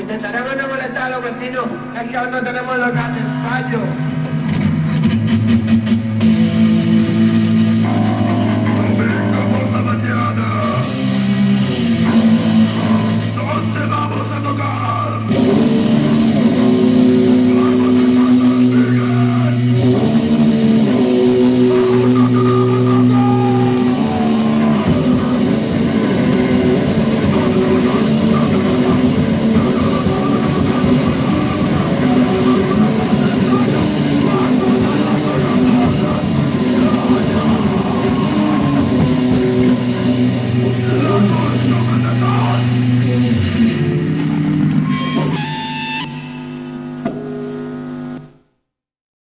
Intentaremos no molestar a los vecinos, es que aún no tenemos local de ensayo.